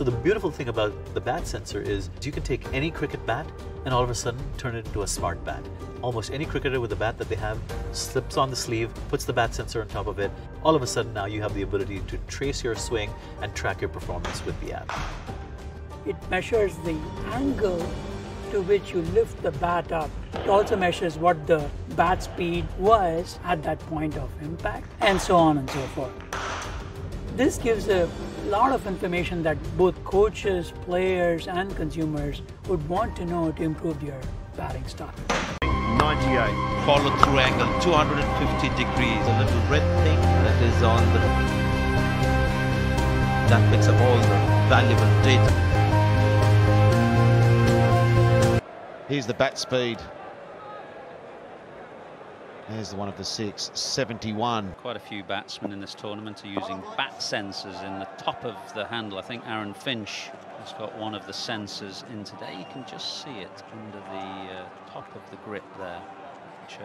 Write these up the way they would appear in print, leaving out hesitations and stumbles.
So the beautiful thing about the bat sensor is you can take any cricket bat and all of a sudden turn it into a smart bat. Almost any cricketer with a bat that they have slips on the sleeve, puts the bat sensor on top of it. All of a sudden now you have the ability to trace your swing and track your performance with the app. It measures the angle to which you lift the bat up. It also measures what the bat speed was at that point of impact, and so on and so forth. This gives a lot of information that both coaches, players, and consumers would want to know to improve your batting style. 98, follow through angle, 250 degrees, a little red thing that is on the... That picks up all the valuable data. Here's the bat speed. There's the one of the six, 71. Quite a few batsmen in this tournament are using bat sensors in the top of the handle. I think Aaron Finch has got one of the sensors in today. You can just see it under the top of the grip there, which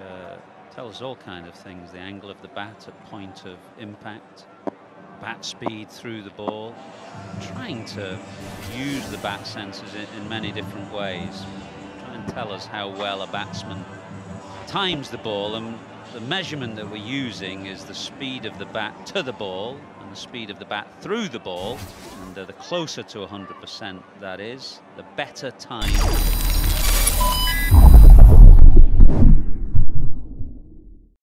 tells all kind of things. The angle of the bat at point of impact, bat speed through the ball. Trying to use the bat sensors in many different ways. Tell us how well a batsman times the ball, and the measurement that we're using is the speed of the bat to the ball and the speed of the bat through the ball, and the closer to 100% that is, the better time.